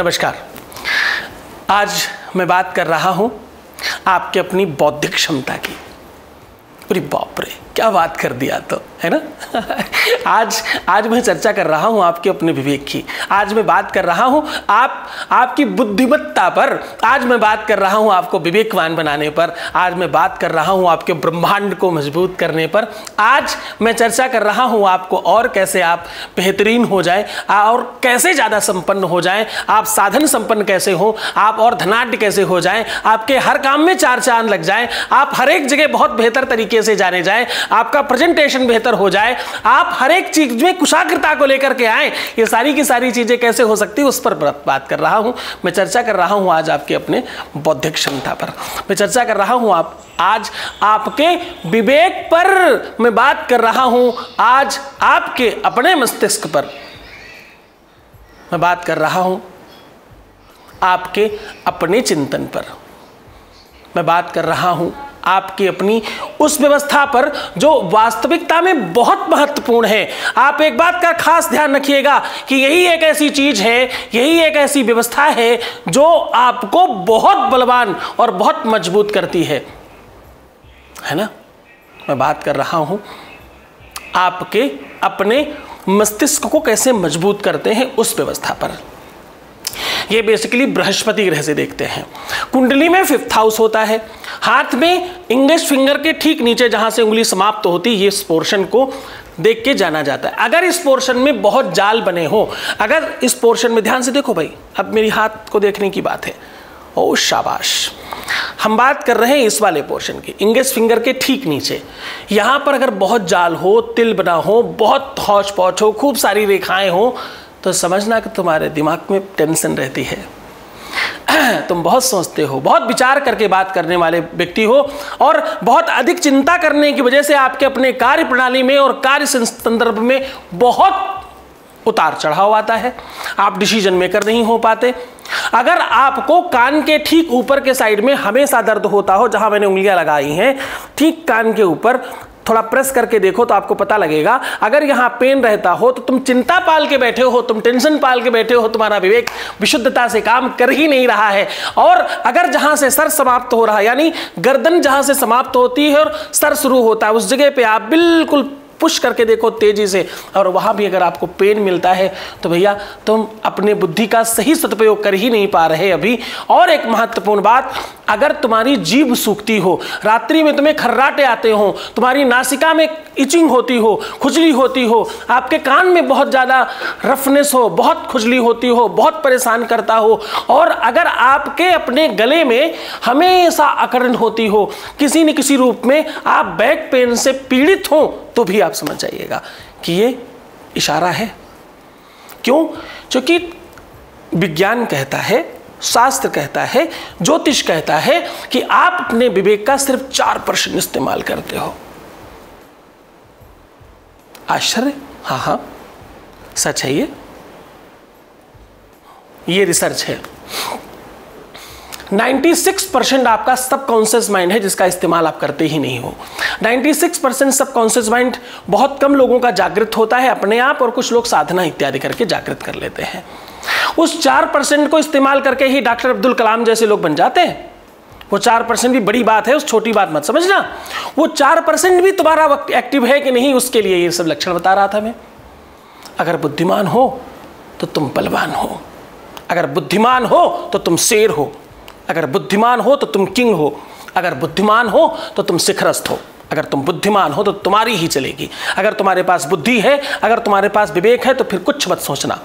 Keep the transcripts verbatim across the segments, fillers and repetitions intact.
नमस्कार। आज मैं बात कर रहा हूं आपकी अपनी बौद्धिक क्षमता की। अरे बाप रे, क्या बात कर दिया तो, है ना। आज आज मैं चर्चा कर रहा हूं आपके अपने विवेक की। आज मैं बात कर रहा हूं आप आपकी बुद्धिमत्ता पर। आज मैं बात कर रहा हूं आपको विवेकवान बनाने पर। आज मैं बात कर रहा हूं आपके ब्रह्मांड को मजबूत करने पर। आज मैं चर्चा कर रहा हूं आपको और कैसे आप बेहतरीन हो जाएं और कैसे ज़्यादा संपन्न हो जाएं, आप साधन संपन्न कैसे हो, आप और धनाढ्य कैसे हो जाएं, आपके हर काम में चार चांद लग जाएं, आप हर एक जगह बहुत बेहतर तरीके से जाने जाएं, आपका प्रेजेंटेशन बेहतर हो जाए, आप हर एक चीज में कुशाग्रता को लेकर के आए। ये सारी की सारी चीजें कैसे हो सकती है उस पर बात कर रहा हूं। मैं चर्चा कर रहा हूं आज आपके अपने बौद्धिक क्षमता पर। मैं चर्चा कर रहा हूं आप आज आपके विवेक पर। मैं बात कर रहा हूं आज आपके अपने मस्तिष्क पर। मैं बात कर रहा हूं आपके अपने चिंतन पर। मैं बात कर रहा हूं आपकी अपनी उस व्यवस्था पर जो वास्तविकता में बहुत महत्वपूर्ण है। आप एक बात का खास ध्यान रखिएगा कि यही एक ऐसी चीज है, यही एक ऐसी व्यवस्था है जो आपको बहुत बलवान और बहुत मजबूत करती है, है ना। मैं बात कर रहा हूं आपके अपने मस्तिष्क को कैसे मजबूत करते हैं उस व्यवस्था पर। ये बेसिकली बृहस्पति ग्रह से देखते हैं। कुंडली में फिफ्थ हाउस होता है। हाथ में इंडेक्स फिंगर के ठीक नीचे जहां से उंगली समाप्त तो होती है, इस पोर्शन को देख के जाना जाता है। अगर इस पोर्शन में बहुत जाल बने हो, अगर इस पोर्शन में ध्यान से देखो भाई, अब मेरी हाथ को देखने की बात है। ओ शाबाश, हम बात कर रहे हैं इस वाले पोर्शन की, इंडेक्स फिंगर के ठीक नीचे। यहाँ पर अगर बहुत जाल हो, तिल बना हो, बहुत हौच पौच हो, खूब सारी रेखाएं हो, तो समझना कि तुम्हारे दिमाग में टेंशन रहती है। तुम बहुत सोचते हो, बहुत विचार करके बात करने वाले व्यक्ति हो और बहुत अधिक चिंता करने की वजह से आपके अपने कार्य प्रणाली में और कार्य संदर्भ में बहुत उतार चढ़ाव आता है। आप डिसीजन मेकर नहीं हो पाते। अगर आपको कान के ठीक ऊपर के साइड में हमेशा दर्द होता हो, जहां मैंने उंगलियां लगाई हैं ठीक कान के ऊपर, थोड़ा प्रेस करके देखो तो आपको पता लगेगा। अगर यहाँ पेन रहता हो तो तुम चिंता पाल के बैठे हो, तुम टेंशन पाल के बैठे हो, तुम्हारा विवेक विशुद्धता से काम कर ही नहीं रहा है। और अगर जहाँ से सर समाप्त हो रहा है, यानी गर्दन जहाँ से समाप्त होती है और सर शुरू होता है, उस जगह पे आप बिल्कुल पुश करके देखो तेजी से, और वहाँ भी अगर आपको पेन मिलता है तो भैया तुम अपने बुद्धि का सही सदुपयोग कर ही नहीं पा रहे अभी। और एक महत्वपूर्ण बात, अगर तुम्हारी जीभ सूखती हो, रात्रि में तुम्हें खर्राटे आते हो, तुम्हारी नासिका में इचिंग होती हो, खुजली होती हो, आपके कान में बहुत ज़्यादा रफनेस हो, बहुत खुजली होती हो, बहुत परेशान करता हो, और अगर आपके अपने गले में हमेशा अकड़न होती हो, किसी न किसी रूप में आप बैक पेन से पीड़ित हो, तो भी आप समझ जाइएगा कि ये इशारा है। क्यों? क्योंकि विज्ञान कहता है, शास्त्र कहता है, ज्योतिष कहता है कि आप अपने विवेक का सिर्फ चार परसेंट इस्तेमाल करते हो। आश्चर्य! हाँ हाँ, सच है। ये ये रिसर्च है। छियानवे परसेंट आपका सबकॉन्शियस माइंड है जिसका इस्तेमाल आप करते ही नहीं हो। छियानवे परसेंट सबकॉन्शियस माइंड बहुत कम लोगों का जागृत होता है अपने आप, और कुछ लोग साधना इत्यादि करके जागृत कर लेते हैं। उस चार परसेंट को इस्तेमाल करके ही डॉक्टर अब्दुल कलाम जैसे लोग बन जाते हैं। वो चार परसेंट भी बड़ी बात है, उस छोटी बात मत समझना। वो चार परसेंट भी तुम्हारा एक्टिव है कि नहीं, उसके लिए ये सब लक्षण बता रहा था मैं। अगर बुद्धिमान हो तो तुम बलवान हो, अगर बुद्धिमान हो तो तुम शेर हो, अगर बुद्धिमान हो तो तुम किंग हो, अगर बुद्धिमान हो तो तुम शिखरस्थ हो। अगर तुम बुद्धिमान हो तो तुम्हारी ही चलेगी। अगर तुम्हारे पास बुद्धि है, अगर तुम्हारे पास विवेक है, तो फिर कुछ मत सोचना।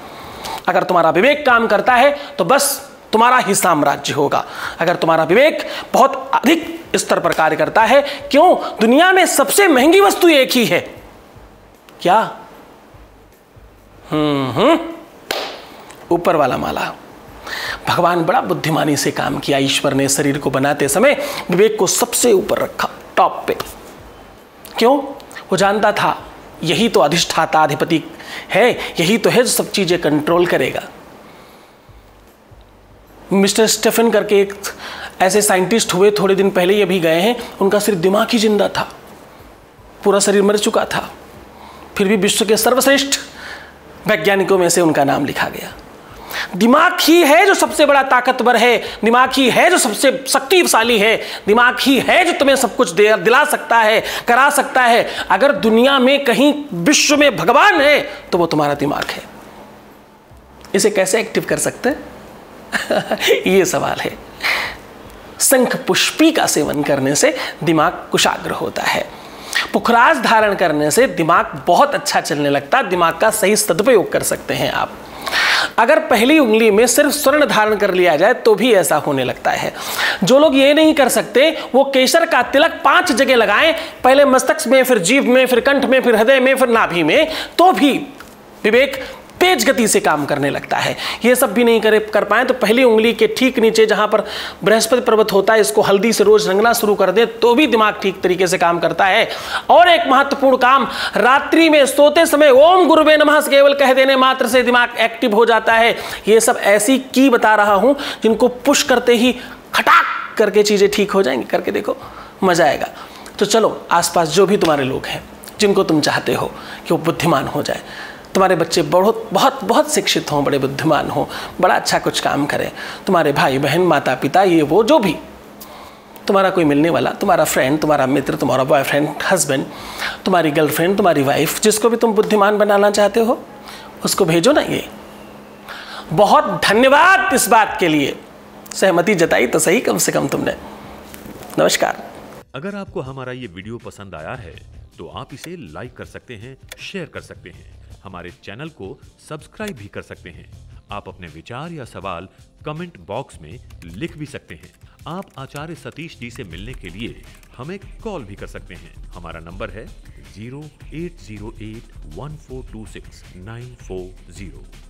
अगर तुम्हारा विवेक काम करता है तो बस तुम्हारा ही साम्राज्य होगा। अगर तुम्हारा विवेक बहुत अधिक स्तर पर कार्य करता है। क्यों? दुनिया में सबसे महंगी वस्तु एक ही है। क्या? हम्म हम्म ऊपर वाला माला। भगवान बड़ा बुद्धिमानी से काम किया। ईश्वर ने शरीर को बनाते समय विवेक को सबसे ऊपर रखा, टॉप पे। क्यों? वो जानता था यही तो अधिष्ठाता अधिपति है, यही तो है जो सब चीजें कंट्रोल करेगा। मिस्टर स्टीफन करके एक ऐसे साइंटिस्ट हुए, थोड़े दिन पहले ही अभी गए हैं। उनका सिर्फ दिमाग ही जिंदा था, पूरा शरीर मर चुका था, फिर भी विश्व के सर्वश्रेष्ठ वैज्ञानिकों में से उनका नाम लिखा गया। दिमाग ही है जो सबसे बड़ा ताकतवर है, दिमाग ही है जो सबसे शक्तिशाली है, दिमाग ही है जो तुम्हें सब कुछ दे दिला सकता है, करा सकता है। अगर दुनिया में कहीं विश्व में भगवान है तो वो तुम्हारा दिमाग है। इसे कैसे एक्टिव कर सकते हैं ये सवाल है। शंखपुष्पी का सेवन करने से दिमाग कुशाग्र होता है, पुखराज धारण करने से दिमाग बहुत अच्छा चलने लगता है, दिमाग का सही सदुपयोग कर सकते हैं आप। अगर पहली उंगली में सिर्फ स्वर्ण धारण कर लिया जाए तो भी ऐसा होने लगता है। जो लोग ये नहीं कर सकते वो केसर का तिलक पांच जगह लगाएं, पहले मस्तक में, फिर जीभ में, फिर कंठ में, फिर हृदय में, फिर नाभि में, तो भी विवेक तेज गति से काम करने लगता है। ये सब भी नहीं करे कर पाए तो पहली उंगली के ठीक नीचे जहां पर बृहस्पति पर्वत होता है, इसको हल्दी से रोज रंगना शुरू कर दे तो भी दिमाग ठीक तरीके से काम करता है। और एक महत्वपूर्ण काम, रात्रि में सोते समय ओम गुरुवे नमः केवल कह देने मात्र से दिमाग एक्टिव हो जाता है। ये सब ऐसी की बता रहा हूं जिनको पुश करते ही खटाक करके चीजें ठीक हो जाएंगी। करके देखो, मजा आएगा। तो चलो, आसपास जो भी तुम्हारे लोग हैं जिनको तुम चाहते हो कि वो बुद्धिमान हो जाए, तुम्हारे बच्चे बहुत बहुत बहुत शिक्षित हों, बड़े बुद्धिमान हों, बड़ा अच्छा कुछ काम करें, तुम्हारे भाई बहन, माता पिता, ये वो जो भी तुम्हारा कोई मिलने वाला, तुम्हारा फ्रेंड, तुम्हारा मित्र, तुम्हारा बॉयफ्रेंड, हस्बैंड, तुम्हारी गर्लफ्रेंड, तुम्हारी वाइफ, जिसको भी तुम बुद्धिमान बनाना चाहते हो उसको भेजो ना। ये बहुत धन्यवाद इस बात के लिए, सहमति जताई तो सही कम से कम तुमने। नमस्कार। अगर आपको हमारा ये वीडियो पसंद आया है तो आप इसे लाइक कर सकते हैं, शेयर कर सकते हैं, हमारे चैनल को सब्सक्राइब भी कर सकते हैं। आप अपने विचार या सवाल कमेंट बॉक्स में लिख भी सकते हैं। आप आचार्य सतीश जी से मिलने के लिए हमें कॉल भी कर सकते हैं। हमारा नंबर है zero eight zero eight one four two six nine four zero.